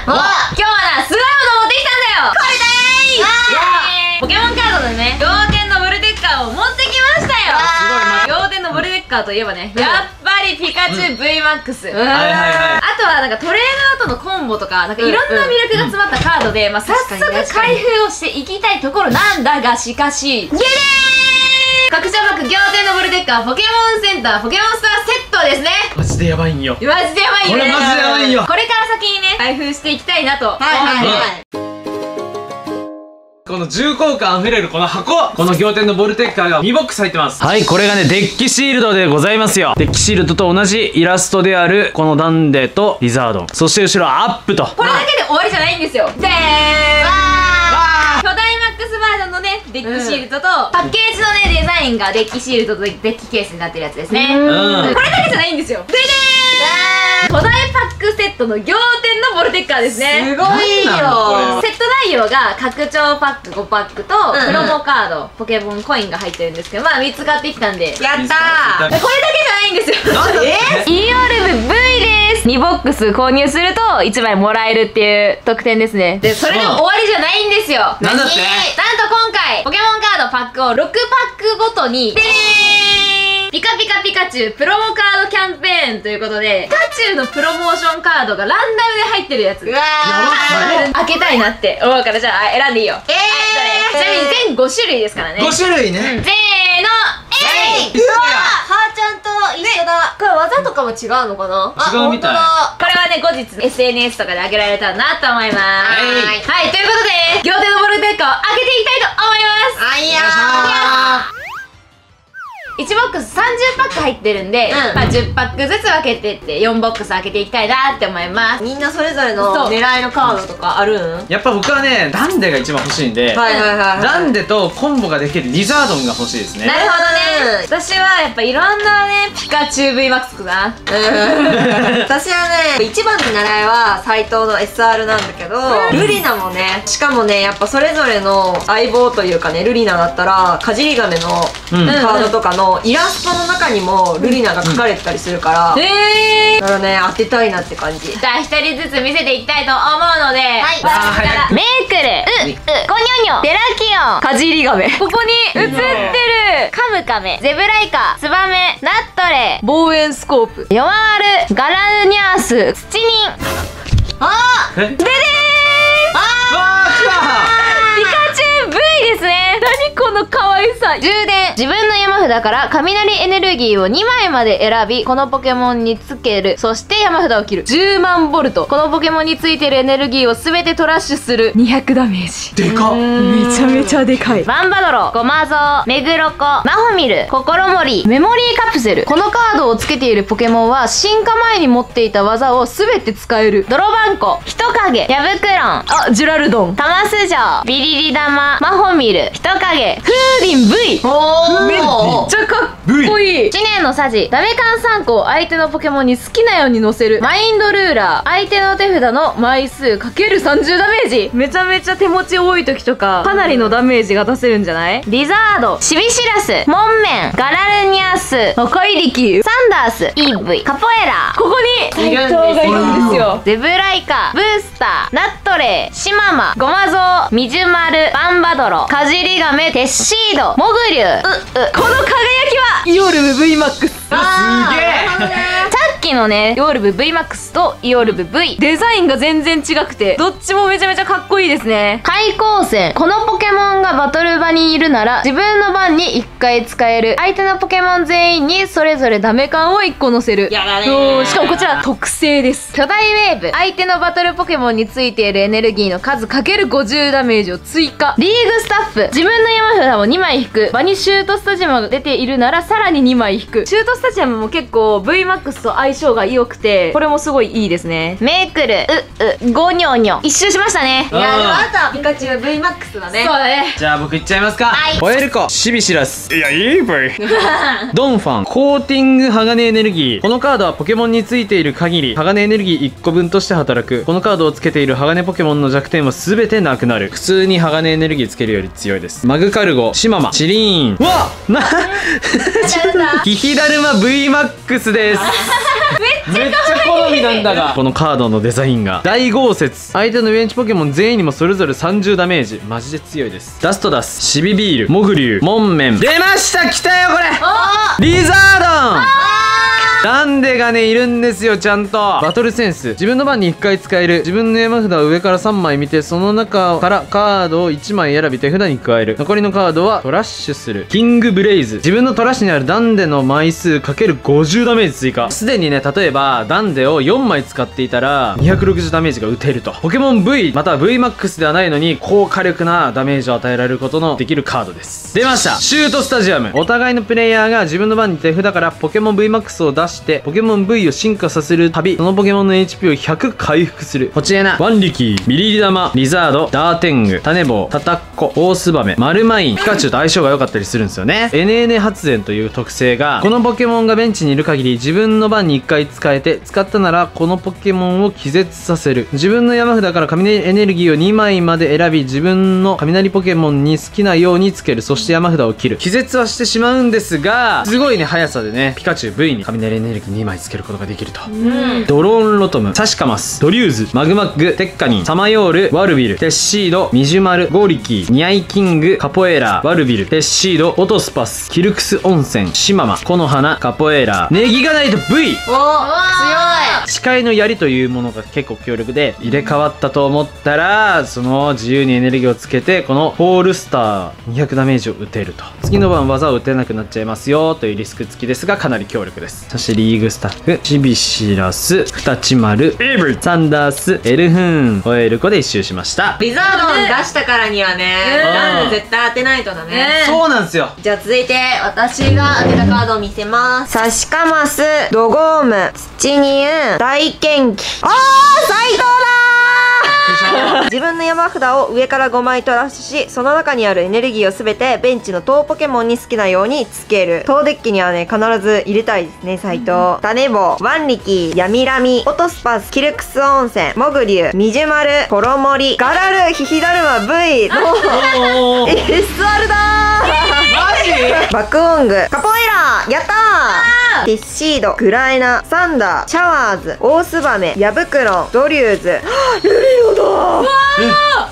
今日はな、スライムの持ってきたんだよ。これだーい。ポケモンカードのね、仰天のボルテッカーを持ってきましたよ。仰天のボルテッカーといえばね、やっぱりピカチュウ VMAX。あとはなんかトレーナーとのコンボとか、なんかいろんな魅力が詰まったカードで、まあ早速開封をしていきたいところなんだが、しかし、イエーイ拡張パック仰天のボルテッカーポケモンセンターポケモンスターセットですね。マジでやばいんよ、マジでやばいよ、これマジでやばいよ。これから先にね、開封していきたいなと。この重厚感あふれるこの箱、この仰天のボルテッカーが2ボックス入ってます。はい、これがねデッキシールドでございますよ。デッキシールドと同じイラストであるこのダンデとリザードン、そして後ろアップと、これだけで終わりじゃないんですよ。でデッキシールドとパッケージのねデザインがデッキシールドとデッキケースになってるやつですね。これだけじゃないんですよ。ででーん、巨大パックセットの仰天のボルテッカーですね。すごいよ。セット内容が拡張パック5パックとプロモカード、ポケモンコインが入ってるんですけど、まあ3つ買ってきたんで、やったー。これだけじゃないんですよ。イオルム V です。2ボックス購入すると1枚もらえるっていう特典ですね。でそれでも終わりじゃないんですよ。なんだって、なんと今回ポケモンカードパックを6パックごとにピカピカピカチュウプロモカードキャンペーンということで、ピカチュウのプロモーションカードがランダムで入ってるやつ、うわー開けたいなって思うから、じゃあ選んでいいよ。ちなみに全5種類ですからね。5種類ね。せーの、えい、うわはーちゃんと一緒だ。これ技とかも違うのかな。違うみたい。これはね後日 SNS とかであげられたらなと思います。はい、ということで仰天のボルテッカーを開けていきたいと思います。あいやー、1ボックス30パック入ってるんで、まあ10パックずつ分けてって4ボックス開けていきたいなって思います。みんなそれぞれの狙いのカードとかあるん？やっぱ僕はねダンデが一番欲しいんで、ダンデとコンボができるリザードンが欲しいですね。なるほどね。私はやっぱいろんなねピカチュウ VMAX かな。私はね一番の狙いは斎藤の SR なんだけど、ルリナもね、しかもねやっぱそれぞれの相棒というかね、ルリナだったらかじり亀のカードとかのイラストの中にもルリナが描かれてたりするから、だからね当てたいなって感じ。じゃあ一人ずつ見せていきたいと思うので、はい、メイクル、ゴニョニョ、デラキオン、カジリガメ、ここに映ってるカムカメ、ゼブライカ、ツバメ、ナットレ、望遠スコープ、ヨマール、ガラウニャース、土人。あーででー、あーピカチュウ V ですね。何この可愛さ。充電、自分の山札から雷エネルギーを2枚まで選び、このポケモンにつける、そして山札を切る。10万ボルト、このポケモンについてるエネルギーを全てトラッシュする。200ダメージ。でかっ、めちゃめちゃでかい。バンバドロ、ゴマゾウ、メグロコ、マホミル、ココロモリ、メモリーカプセル。このカードをつけているポケモンは進化前に持っていた技を全て使える。泥バンコ、人影、ヤブクロン、あ、ジュラルドン、タマス城、ビリリ玉、マホミル、人影、風鈴 V。 おお、めっちゃかっこいい。知念のさじ、ダメ缶3個を相手のポケモンに好きなように乗せる。マインドルーラー、相手の手札の枚数 ×30ダメージ。めちゃめちゃ手持ち多い時とかかなりのダメージが出せるんじゃない？リザード、シビシラス、モンメン、ガラルニアス、ホコイリキュー、サンダース、EV、カポエラ。ここに斎藤がいるんですよ。ゼブライカ、ブースター、ナットレイ、シママ、ゴマゾウ、ミジュマル、バンバドロ、カジリガメ、テッシード、モグリュウ。この輝きはイオルム VMAX。 あ、すげえ。さっきのねイオルム VMAX とイオルム V、 デザインが全然違くてどっちもめちゃめちゃかっこいいですね。開口戦、このポケモンがバトル場にいるなら自分の番に1回使える。相手のポケモン全員にそれぞれダメ缶を1個乗せる。やだねー。しかもこちら特性です。巨大ウェーブ、相手のバトルポケモンについているエネルギーの数 ×50 ダメージを追加。リーグスタッフ、自分の山札を2枚引く。場にシュートスタジアムが出ているならさらに2枚引く。シュートスタジアムも結構 VMAX と相性が良くて、これもすごいいいですね。メイクル、ゴニョニョ。一周しましたね。いや、あとはピカチュウ VMAX だね。そうだね。じゃあ僕いっちゃいますか。ホエルコ、シビシラス、いやいい V ドンファン、コーティング鋼エネルギー。このカードはポケモンについている限り鋼エネルギー1個分として働く。このカードをつけている鋼ポケモンの弱点は全てなくなる。普通に鋼エネルギーつけるより強いです。マグカルゴ、シママ、チリーン。うわっ、な、ヒヒダルマ VMAX です。めっちゃめっちゃ好みなんだが。このカードのデザインが大豪雪、相手の遊園地ポケモン全員にもそれぞれ30ダメージ、マジで強いです。ダストダス、シビビール、モグリュウ、モンメン、出ました、来たよこれ、リザードン。なんでがね、いるんですよ、ちゃんと。バトルセンス。自分の番に1回使える。自分の山札を上から3枚見て、その中からカードを1枚選び手札に加える。残りのカードはトラッシュする。キングブレイズ。自分のトラッシュにあるダンデの枚数 ×50 ダメージ追加。すでにね、例えば、ダンデを4枚使っていたら、260ダメージが打てると。ポケモン V、または VMAX ではないのに、高火力なダメージを与えられることのできるカードです。出ました。シュートスタジアム。お互いのプレイヤーが自分の番に手札からポケモン VMAX を出しポケモン V を進化させるたび、そのポケモンの HP を100回復する。こちらな、ワンリキー、ミリリ玉、リザード、ダーテング、タネボウ、タタッコ、オオスバメ、マルマイン、ピカチュウと相性が良かったりするんですよね。NN 発電という特性が、このポケモンがベンチにいる限り、自分の番に1回使えて、使ったならこのポケモンを気絶させる。自分の山札から雷エネルギーを2枚まで選び、自分の雷ポケモンに好きなようにつける。そして山札を切る。気絶はしてしまうんですが、すごいね、速さでね、ピカチュウ V に雷エネルギー2枚つけることができると。ドローンロトム、サシカマス、ドリューズ、マグマッグ、テッカニン、サマヨール、ワルビル、テッシード、ミジュマル、ゴーリキー、ニャイキング、カポエラー、ワルビル、テッシード、オトスパス、キルクス温泉、シママ、コノハナ、カポエラー、ネギがないと V。 お強い。視界の槍というものが結構強力で、入れ替わったと思ったらその自由にエネルギーをつけて、このフォールスター200ダメージを打てると。次の番技を打てなくなっちゃいますよというリスク付きですが、かなり強力です。そしてリーグスタッフ、シビシラス、フタチマル、エブ、サンダース、エルフーン、ホエルコで一周しました。リザードン出したからにはね、ランド絶対当てないとだね。そうなんですよ。じゃあ続いて私が当てたカードを見せます。サシカマス、ドゴーム、土にうん、大剣気。あー、最高だー自分の山札を上から5枚トラッシュし、その中にあるエネルギーをすべてベンチの当ポケモンに好きなようにつける。当デッキにはね、必ず入れたいですね。斉藤、タネボウ、ワンリキー、ヤミラミ、オトスパス、キルクス温泉、モグリュウ、ミジュマル、コロモリ、ガラル、ヒヒダルマ V のSR だーマジバックオング、カポエラー、やったー、ティッシード、グラエナ、サンダー、シャワーズ、オオスバメ、ヤブクロン、ドリューズ、ルリオだー。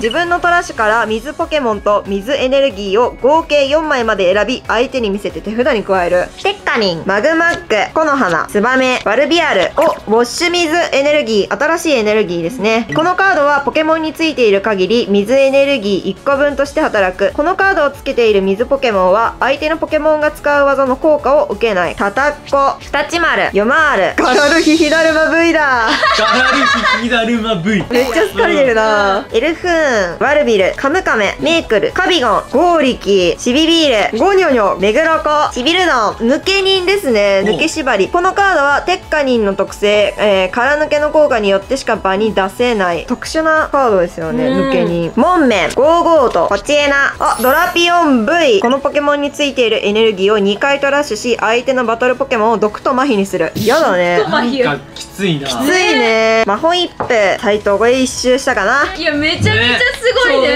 自分のトラッシュから水ポケモンと水エネルギーを合計4枚まで選び、相手に見せて手札に加える。テッカニン、マグマック、コノハナ、ツバメ、ワルビアルをウォッシュ水エネルギー、新しいエネルギーですね。このカードはポケモンについている限り水エネルギー1個分として働く。このカードをつけている水ポケモンは相手のポケモンが使う技の効果を受けない。タタッコ、フタチマル、ヨマール、ガラルヒヒダルマ V だガラルヒヒダルマ V めっちゃ好かれてるな。エルフーン、ワルビル、カムカメ、メイクル、カビゴン、ゴーリキー、シビビール、ゴニョニョ、メグロコ、シビルドン、抜け人ですね。抜け縛り。このカードはテッカニンの特性、空抜けの効果によってしか場に出せない特殊なカードですよね。抜け人、モンメン、ゴーゴーとポチエナ、あ、ドラピオン V。 このポケモンについているエネルギーを2回トラッシュし、相手のバトルポケモンを毒と麻痺にする。嫌だね。なんかきついな。きついね。魔法一風、斉藤これ一周したかな。いや、めちゃめちゃすごいね。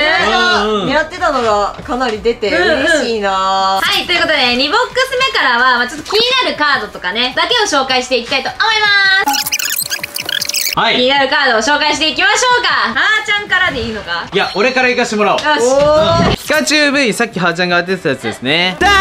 狙ってたのがかなり出て嬉しいな。はい、ということで2ボックス目からはちょっと気になるカードとかねだけを紹介していきたいと思います。はい、気になるカードを紹介していきましょうか。はーちゃんからでいいのか。いや、俺から行かしてもらおう。よし。ピカチュウ V、 さっきはーちゃんが当ててたやつですね。ダン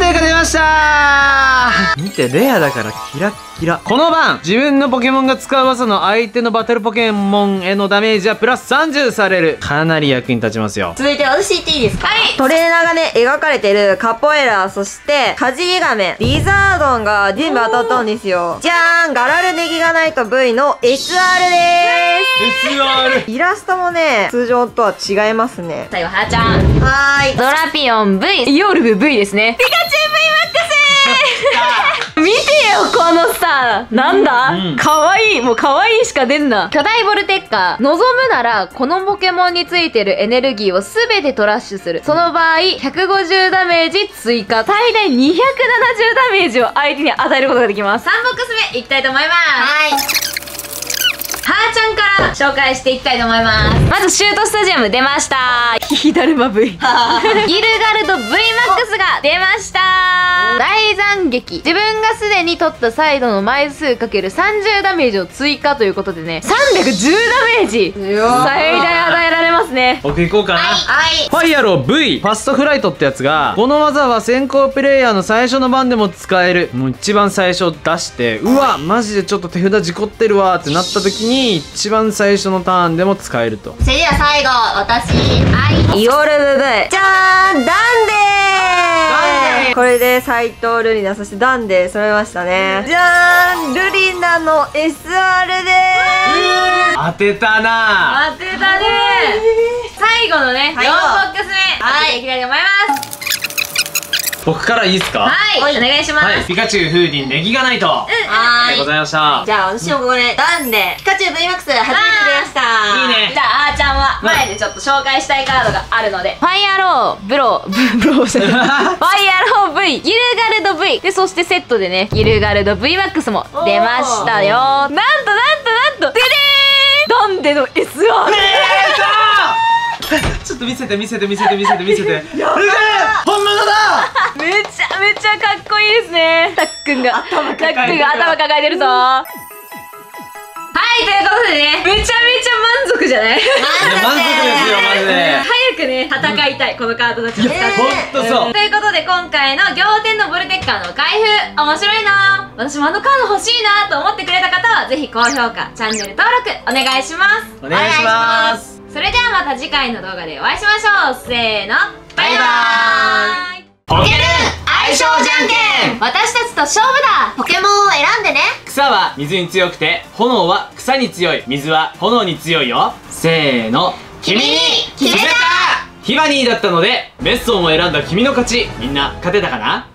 ダンで出ましたー見て、レアだからキラッキラ。この番、自分のポケモンが使う技の相手のバトルポケモンへのダメージはプラス30される。かなり役に立ちますよ。続いて私行っていいですか。はい。トレーナーがね、描かれてるカポエラー、そしてカジリガメ、リザードンが全部当たったんですよ。じゃーん、ガラルネギがないと V のSR でーす。イラストもね、通常とは違いますね。最後、はーちゃん。はーい。ドラピオン V、イオルブ V ですね。ピカチュウ VMAX 見てよ、このさ、なんだかわいい。もうかわいいしか出んな。巨大ボルテッカー、望むならこのポケモンについてるエネルギーをすべてトラッシュする。その場合150ダメージ追加、最大270ダメージを相手に与えることができます。3ボックス目いきたいと思います。はい。さーちゃんから紹介していきたいと思います。まずシュートスタジアム出ました。ヒダルマ V ギルガルド VMAX が出ました。大斬撃、自分がすでに取ったサイドの枚数かける30ダメージを追加ということでね、310ダメージ最大与えられますね。僕行こうかな。はい、ファイアロー V ファストフライトってやつが、この技は先行プレイヤーの最初の番でも使える。もう一番最初出して、うわマジでちょっと手札事故ってるわーってなった時に一番最初のターンでも使えると。それでは最後、私イオルブブーじゃーん、ダンデー。これで斎藤ルリナ、そしてダンデー揃えましたね。じゃーん、ルリナの SR でーす。当てたな、当てたね。最後のね、4ボックス目当てていきたいと思います。僕からいいですか？はい、お願いします。はい、ピカチュウ、フーディン、ネギがないと。はい、ありがとうございました。じゃあ、私もここで、ダンで、ピカチュウ VMAX 初めて出ました。いいね。じゃあ、あーちゃんは、前でちょっと紹介したいカードがあるので、ファイアロー、ファイアロー V、ギルガルド V。で、そしてセットでね、ギルガルド VMAX も出ましたよ。なんとなんと、ででーん！ダンでの SR！ ちょっと見せて。本物だ！めちゃめちゃかっこいいですね。たっくんが頭抱えてるぞ。はい、ということでね、めちゃめちゃ満足じゃない？満足ですよ、マジで。早くね、戦いたい、このカードたちを使って。ほんとそう。ということで、今回の「仰天のボルテッカー」の開封、面白いな、私もあのカード欲しいなと思ってくれた方は、ぜひ高評価、チャンネル登録お願いします。お願いします。それではまた次回の動画でお会いしましょう。せーの、バイバーイ。ポケルン相性じゃんけん、私たちと勝負だ。ポケモンを選んでね。草は水に強くて、炎は草に強い、水は炎に強いよ。せーの、君に決めた。ヒバニーだったので、メッソンを選んだ君の勝ち。みんな勝てたかな？